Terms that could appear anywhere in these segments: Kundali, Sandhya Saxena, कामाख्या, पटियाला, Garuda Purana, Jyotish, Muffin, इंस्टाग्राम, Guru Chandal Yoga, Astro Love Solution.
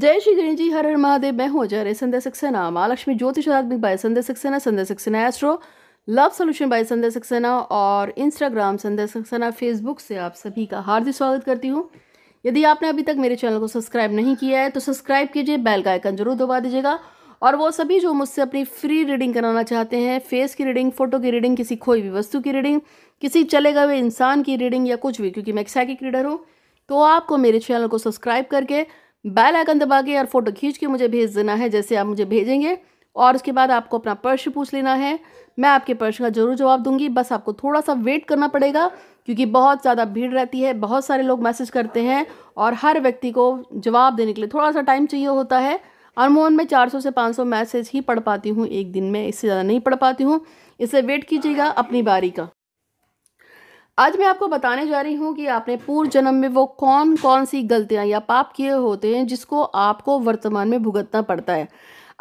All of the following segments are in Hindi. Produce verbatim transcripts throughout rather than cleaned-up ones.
जय श्री गणेश जी, हर हर महादेव। मैं हूं आचार्य संध्या सक्सेना, माँ लक्ष्मी ज्योतिष आध्यात्मिक by Sandhya Saxena, Sandhya Saxena astro love solution by Sandhya Saxena और इंस्टाग्राम संध्या सक्सेना, फेसबुक से आप सभी का हार्दिक स्वागत करती हूं। यदि आपने अभी तक मेरे चैनल को सब्सक्राइब नहीं किया है तो सब्सक्राइब कीजिए, बेल का आइकन जरूर दबा दीजिएगा। और वो सभी जो मुझसे अपनी फ्री रीडिंग कराना चाहते हैं, फेस की रीडिंग, फोटो की रीडिंग, किसी खोई हुई वस्तु की रीडिंग, किसी चले गए इंसान की रीडिंग या कुछ भी, क्योंकि मैं एक साइकिक रीडर हूँ, तो आपको मेरे चैनल को सब्सक्राइब करके बेल आइकन दबा के और फोटो खींच के मुझे भेज देना है। जैसे आप मुझे भेजेंगे और उसके बाद आपको अपना प्रश्न पूछ लेना है, मैं आपके प्रश्न का जरूर जवाब दूंगी। बस आपको थोड़ा सा वेट करना पड़ेगा क्योंकि बहुत ज़्यादा भीड़ रहती है, बहुत सारे लोग मैसेज करते हैं और हर व्यक्ति को जवाब देने के लिए थोड़ा सा टाइम चाहिए होता है। अनमोहन में चार सौ से पाँच सौ मैसेज ही पढ़ पाती हूँ एक दिन में, इससे ज़्यादा नहीं पढ़ पाती हूँ, इससे वेट कीजिएगा अपनी बारी का। आज मैं आपको बताने जा रही हूँ कि आपने पूर्व जन्म में वो कौन कौन सी गलतियाँ या पाप किए होते हैं जिसको आपको वर्तमान में भुगतना पड़ता है।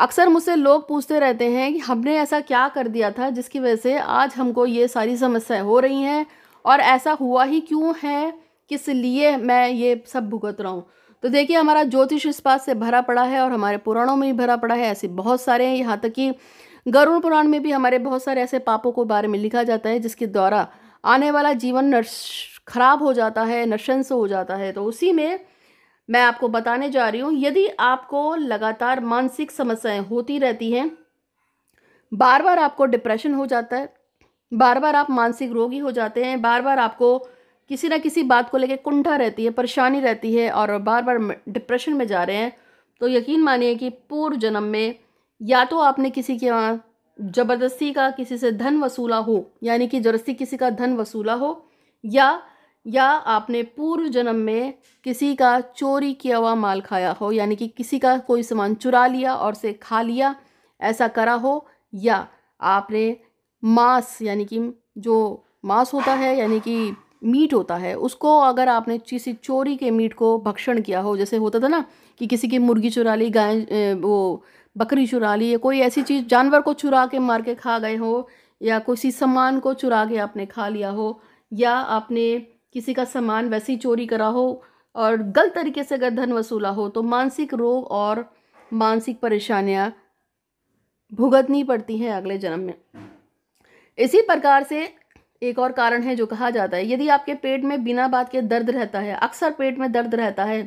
अक्सर मुझसे लोग पूछते रहते हैं कि हमने ऐसा क्या कर दिया था जिसकी वजह से आज हमको ये सारी समस्याएं हो रही हैं, और ऐसा हुआ ही क्यों है, किस लिए मैं ये सब भुगत रहा हूँ। तो देखिए, हमारा ज्योतिष इस बात से भरा पड़ा है और हमारे पुराणों में भी भरा पड़ा है, ऐसे बहुत सारे हैं। यहाँ तक कि गरुड़ पुराण में भी हमारे बहुत सारे ऐसे पापों के बारे में लिखा जाता है जिसके द्वारा आने वाला जीवन खराब हो जाता है, नशंस हो जाता है। तो उसी में मैं आपको बताने जा रही हूँ, यदि आपको लगातार मानसिक समस्याएं होती रहती हैं, बार बार आपको डिप्रेशन हो जाता है, बार बार आप मानसिक रोगी हो जाते हैं, बार बार आपको किसी ना किसी बात को लेकर कुंठा रहती है, परेशानी रहती है और बार बार डिप्रेशन में जा रहे हैं, तो यकीन मानिए कि पूर्व जन्म में या तो आपने किसी के यहाँ ज़बरदस्ती का किसी से धन वसूला हो, यानी कि ज़बरदस्ती किसी का धन वसूला हो, या या आपने पूर्व जन्म में किसी का चोरी किया हुआ माल खाया हो, यानी कि किसी का कोई सामान चुरा लिया और उसे खा लिया, ऐसा करा हो, या आपने मांस, यानी कि जो मांस होता है, यानी कि मीट होता है, उसको अगर आपने किसी चोरी के मीट को भक्षण किया हो। जैसे होता था ना कि किसी की मुर्गी चुरा ली, गाय, वो बकरी चुरा ली, या कोई ऐसी चीज़, जानवर को चुरा के मार के खा गए हो, या किसी सामान को चुरा के आपने खा लिया हो, या आपने किसी का सामान वैसे ही चोरी करा हो और गलत तरीके से अगर धन वसूला हो, तो मानसिक रोग और मानसिक परेशानियां भुगतनी पड़ती हैं अगले जन्म में। इसी प्रकार से एक और कारण है जो कहा जाता है, यदि आपके पेट में बिना बात के दर्द रहता है, अक्सर पेट में दर्द रहता है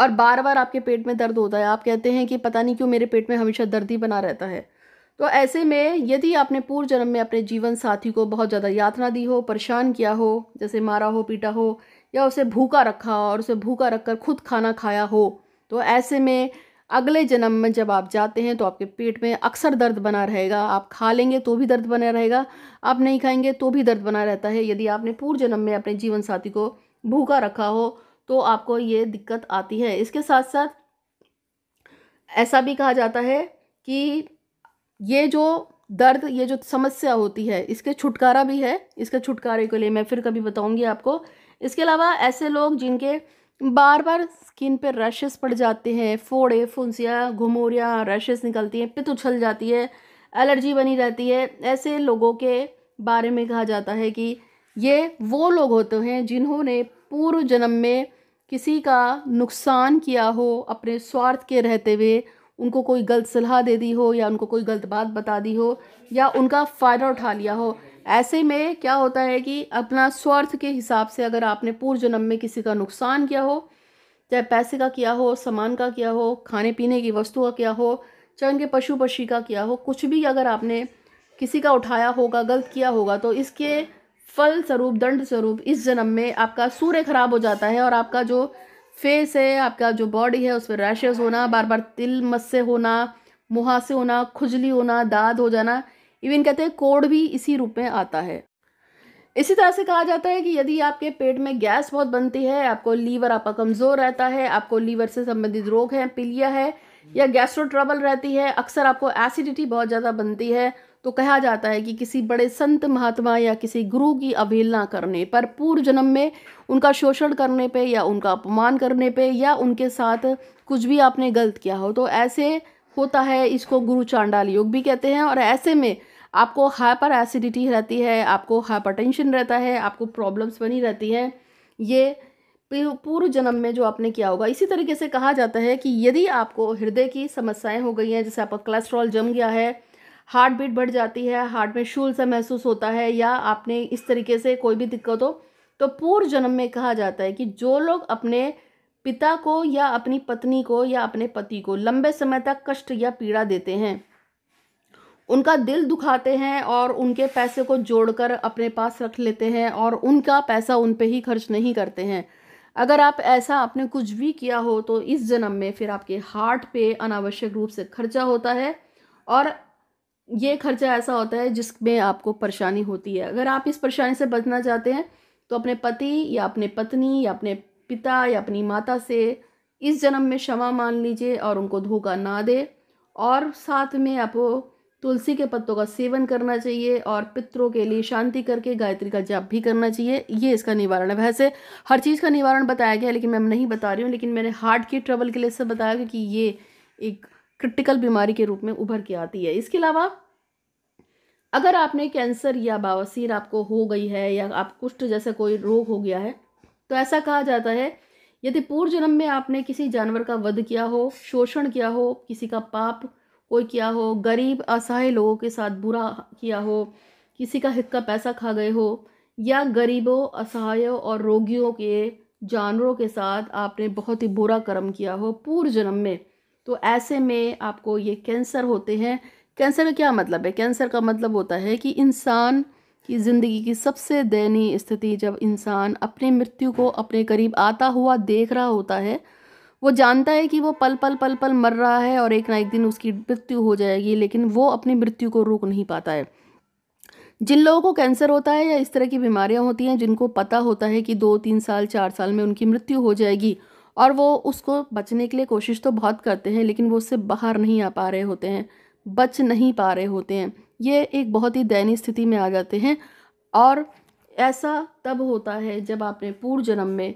और बार बार आपके पेट में दर्द होता है, आप कहते हैं कि पता नहीं क्यों मेरे पेट में हमेशा दर्द ही बना रहता है, तो ऐसे में यदि आपने पूर्व जन्म में अपने जीवन साथी को बहुत ज़्यादा यातना दी हो, परेशान किया हो, जैसे मारा हो, पीटा हो, या उसे भूखा रखा हो और उसे भूखा रखकर खुद खाना खाया हो, तो ऐसे में अगले जन्म में जब आप जाते हैं तो आपके पेट में अक्सर दर्द बना रहेगा। आप खा लेंगे तो भी दर्द बना रहेगा, आप नहीं खाएंगे तो भी दर्द बना रहता है। यदि आपने पूर्व जन्म में अपने जीवन साथी को भूखा रखा हो तो आपको ये दिक्कत आती है। इसके साथ साथ ऐसा भी कहा जाता है कि ये जो दर्द, ये जो समस्या होती है, इसके छुटकारा भी है, इसके छुटकारे के लिए मैं फिर कभी बताऊंगी आपको। इसके अलावा ऐसे लोग जिनके बार बार स्किन पे रैशेस पड़ जाते हैं, फोड़े, फुंसियाँ, घुमोरियाँ, रैशेस निकलती हैं, पित्त उछल जाती है, एलर्जी बनी रहती है, ऐसे लोगों के बारे में कहा जाता है कि ये वो लोग होते हैं जिन्होंने पूर्व जन्म में किसी का नुकसान किया हो, अपने स्वार्थ के रहते हुए उनको कोई गलत सलाह दे दी हो, या उनको कोई गलत बात बता दी हो, या उनका फ़ायदा उठा लिया हो। ऐसे में क्या होता है कि अपना स्वार्थ के हिसाब से अगर आपने पूर्व जन्म में किसी का नुकसान किया हो, चाहे पैसे का किया हो, सामान का किया हो, खाने पीने की वस्तु का किया हो, चाहे उनके पशु पक्षी का किया हो, कुछ भी अगर आपने किसी का उठाया होगा, गलत किया होगा, तो इसके फल स्वरूप, दंड स्वरूप इस जन्म में आपका सूर्य खराब हो जाता है और आपका जो फेस है, आपका जो बॉडी है, उस पर रैशेस होना, बार बार तिल मस्से होना, मुहासे होना, खुजली होना, दाद हो जाना, इवन कहते हैं कोढ़ भी इसी रूप में आता है। इसी तरह से कहा जाता है कि यदि आपके पेट में गैस बहुत बनती है, आपको लीवर आपका कमज़ोर रहता है, आपको लीवर से संबंधित रोग है, पीलिया है, या गैस्ट्रो ट्रबल रहती है, अक्सर आपको एसिडिटी बहुत ज़्यादा बनती है, तो कहा जाता है कि किसी बड़े संत महात्मा या किसी गुरु की अवहेलना करने पर, पूर्व जन्म में उनका शोषण करने पे, या उनका अपमान करने पे, या उनके साथ कुछ भी आपने गलत किया हो, तो ऐसे होता है। इसको गुरु चांडाल योग भी कहते हैं। और ऐसे में आपको हाइपर एसिडिटी रहती है, आपको हाइपरटेंशन रहता है, आपको प्रॉब्लम्स बनी रहती हैं। ये पूर्व जन्म में जो आपने किया होगा। इसी तरीके से कहा जाता है कि यदि आपको हृदय की समस्याएं हो गई हैं, जैसे आपका कोलेस्ट्रॉल जम गया है, हार्ट बीट बढ़ जाती है, हार्ट में शूल सा महसूस होता है, या आपने इस तरीके से कोई भी दिक्कत हो, तो पूर्व जन्म में कहा जाता है कि जो लोग अपने पिता को या अपनी पत्नी को या अपने पति को लंबे समय तक कष्ट या पीड़ा देते हैं, उनका दिल दुखाते हैं और उनके पैसे को जोड़कर अपने पास रख लेते हैं और उनका पैसा उन पे ही खर्च नहीं करते हैं, अगर आप ऐसा आपने कुछ भी किया हो तो इस जन्म में फिर आपके हार्ट पे अनावश्यक रूप से खर्चा होता है और ये खर्चा ऐसा होता है जिसमें आपको परेशानी होती है। अगर आप इस परेशानी से बचना चाहते हैं तो अपने पति या अपने पत्नी या अपने पिता या अपनी माता से इस जन्म में क्षमा मान लीजिए और उनको धोखा ना दे, और साथ में आपको तुलसी के पत्तों का सेवन करना चाहिए और पितरों के लिए शांति करके गायत्री का जाप भी करना चाहिए। ये इसका निवारण है। वैसे हर चीज़ का निवारण बताया गया है, लेकिन मैं नहीं बता रही हूँ, लेकिन मैंने हार्ट के ट्रबल के लिए सब बताया क्योंकि ये एक क्रिटिकल बीमारी के रूप में उभर के आती है। इसके अलावा अगर आपने कैंसर या बवासीर आपको हो गई है या आप कुष्ठ जैसा कोई रोग हो गया है, तो ऐसा कहा जाता है यदि पूर्व जन्म में आपने किसी जानवर का वध किया हो, शोषण किया हो, किसी का पाप कोई किया हो, गरीब असहाय लोगों के साथ बुरा किया हो, किसी का हित का पैसा खा गए हो, या गरीबों असहायों और रोगियों के जानवरों के साथ आपने बहुत ही बुरा कर्म किया हो पूर्व जन्म में, तो ऐसे में आपको ये कैंसर होते हैं। कैंसर का क्या मतलब है? कैंसर का मतलब होता है कि इंसान की ज़िंदगी की सबसे दयनीय स्थिति, जब इंसान अपनी मृत्यु को अपने करीब आता हुआ देख रहा होता है, वो जानता है कि वो पल पल पल पल मर रहा है और एक ना एक दिन उसकी मृत्यु हो जाएगी, लेकिन वो अपनी मृत्यु को रोक नहीं पाता है। जिन लोगों को कैंसर होता है या इस तरह की बीमारियां होती हैं, जिनको पता होता है कि दो तीन साल चार साल में उनकी मृत्यु हो जाएगी और वो उसको बचने के लिए कोशिश तो बहुत करते हैं, लेकिन वो उससे बाहर नहीं आ पा रहे होते हैं, बच नहीं पा रहे होते हैं, ये एक बहुत ही दयनीय स्थिति में आ जाते हैं। और ऐसा तब होता है जब आपने पूर्व जन्म में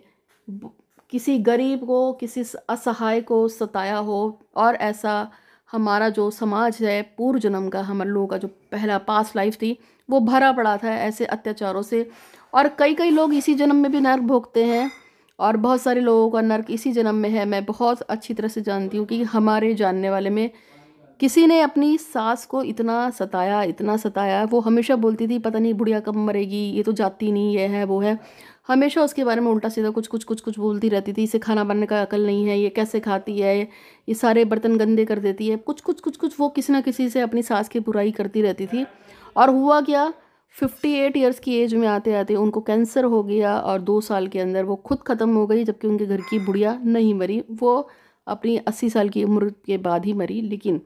किसी गरीब को, किसी असहाय को सताया हो, और ऐसा हमारा जो समाज है पूर्व जन्म का, हम लोगों का जो पहला पास्ट लाइफ थी, वो भरा पड़ा था ऐसे अत्याचारों से। और कई कई लोग इसी जन्म में भी नर्क भोगते हैं और बहुत सारे लोगों का नर्क इसी जन्म में है। मैं बहुत अच्छी तरह से जानती हूँ कि हमारे जानने वाले में किसी ने अपनी सास को इतना सताया, इतना सताया, वो हमेशा बोलती थी पता नहीं बुढ़िया कब मरेगी, ये तो जाती नहीं, ये है वो है, हमेशा उसके बारे में उल्टा सीधा कुछ कुछ कुछ कुछ बोलती रहती थी। इसे खाना बनने का अकल नहीं है, ये कैसे खाती है, ये सारे बर्तन गंदे कर देती है, कुछ कुछ कुछ कुछ वो किसी ना किसी से अपनी सास की बुराई करती रहती थी। और हुआ क्या, अट्ठावन इयर्स की एज में आते आते उनको कैंसर हो गया और दो साल के अंदर वो खुद ख़त्म हो गई, जबकि उनके घर की बुढ़िया नहीं मरी, वो अपनी अस्सी साल की उम्र के बाद ही मरी। लेकिन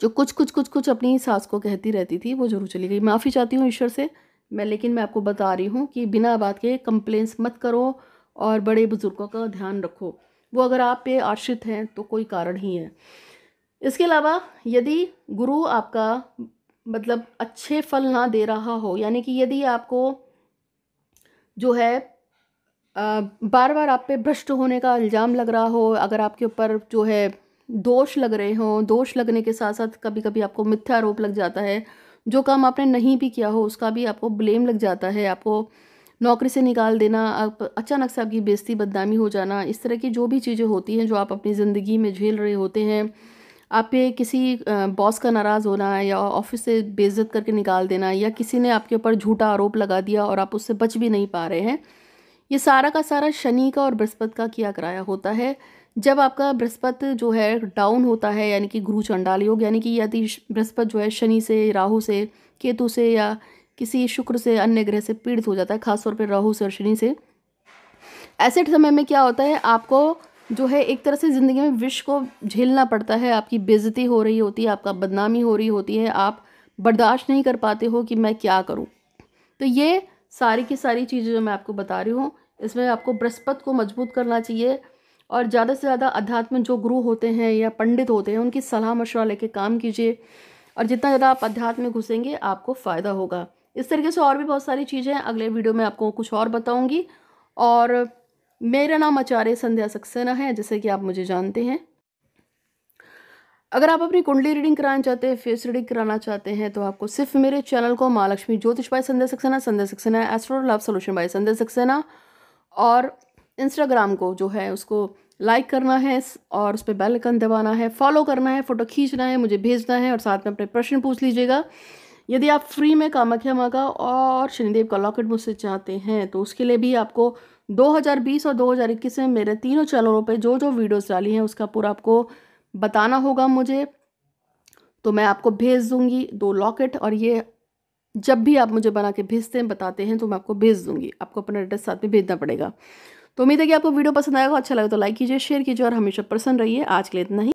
जो कुछ कुछ कुछ कुछ अपनी सास को कहती रहती थी, वो जरूर चली गई। माफ़ी चाहती हूँ ईश्वर से मैं, लेकिन मैं आपको बता रही हूँ कि बिना बात के कंप्लेंट्स मत करो और बड़े बुजुर्गों का ध्यान रखो, वो अगर आप पे आश्रित हैं तो कोई कारण ही है। इसके अलावा यदि गुरु आपका मतलब अच्छे फल ना दे रहा हो, यानी कि यदि आपको जो है आ, बार बार आप पे भ्रष्ट होने का इल्ज़ाम लग रहा हो, अगर आपके ऊपर जो है दोष लग रहे हों, दोष लगने के साथ साथ कभी कभी आपको मिथ्या आरोप लग जाता है, जो काम आपने नहीं भी किया हो उसका भी आपको ब्लेम लग जाता है, आपको नौकरी से निकाल देना, आप अचानक से आपकी बेइज्जती बदनामी हो जाना, इस तरह की जो भी चीज़ें होती हैं जो आप अपनी ज़िंदगी में झेल रहे होते हैं, आप पे किसी बॉस का नाराज़ होना या ऑफिस से बेइज्जत करके निकाल देना, या किसी ने आपके ऊपर झूठा आरोप लगा दिया और आप उससे बच भी नहीं पा रहे हैं, ये सारा का सारा शनि का और बृहस्पति का किया कराया होता है। जब आपका बृहस्पति जो है डाउन होता है, यानी कि गुरु चंडाल योग, यानी कि यदि बृहस्पति जो है शनि से, राहु से, केतु से या किसी शुक्र से, अन्य ग्रह से पीड़ित हो जाता है, खासतौर पर राहु से और शनि से, ऐसे समय में क्या होता है आपको जो है एक तरह से ज़िंदगी में विष को झेलना पड़ता है। आपकी बेइज्जती हो रही होती है, आपका बदनामी हो रही होती है, आप बर्दाश्त नहीं कर पाते हो कि मैं क्या करूँ। तो ये सारी की सारी चीज़ें जो मैं आपको बता रही हूँ, इसमें आपको बृहस्पति को मजबूत करना चाहिए और ज़्यादा से ज़्यादा अध्यात्म जो गुरु होते हैं या पंडित होते हैं उनकी सलाह मशवरा लेके काम कीजिए, और जितना ज़्यादा आप अध्यात्म में घुसेंगे आपको फ़ायदा होगा। इस तरीके से और भी बहुत सारी चीज़ें हैं, अगले वीडियो में आपको कुछ और बताऊंगी। और मेरा नाम आचार्य संध्या सक्सेना है, जैसे कि आप मुझे जानते हैं। अगर आप अपनी कुंडली रीडिंग कराना चाहते हैं, फेस रीडिंग कराना चाहते हैं, तो आपको सिर्फ मेरे चैनल को माँ लक्ष्मी ज्योतिष by Sandhya Saxena, Sandhya Saxena astro love solution by Sandhya Saxena और इंस्टाग्राम को जो है उसको लाइक करना है और उस पर बेल आइकन दबाना है, फॉलो करना है, फ़ोटो खींचना है, मुझे भेजना है और साथ में अपने प्रश्न पूछ लीजिएगा। यदि आप फ्री में कामाख्या माँ का और शनिदेव का लॉकेट मुझसे चाहते हैं तो उसके लिए भी आपको दो हज़ार बीस और दो हज़ार इक्कीस में मेरे तीनों चैनलों पे जो जो वीडियोस डाली हैं उसका पूरा आपको बताना होगा मुझे, तो मैं आपको भेज दूंगी दो लॉकेट। और ये जब भी आप मुझे बना के भेजते हैं बताते हैं तो मैं आपको भेज दूंगी, आपको अपना एड्रेस साथ में भेजना पड़ेगा। तो उम्मीद है कि आपको वीडियो पसंद आएगा, अच्छा लगे तो लाइक कीजिए, शेयर कीजिए और हमेशा प्रसन्न रहिए। आज के लिए इतना ही।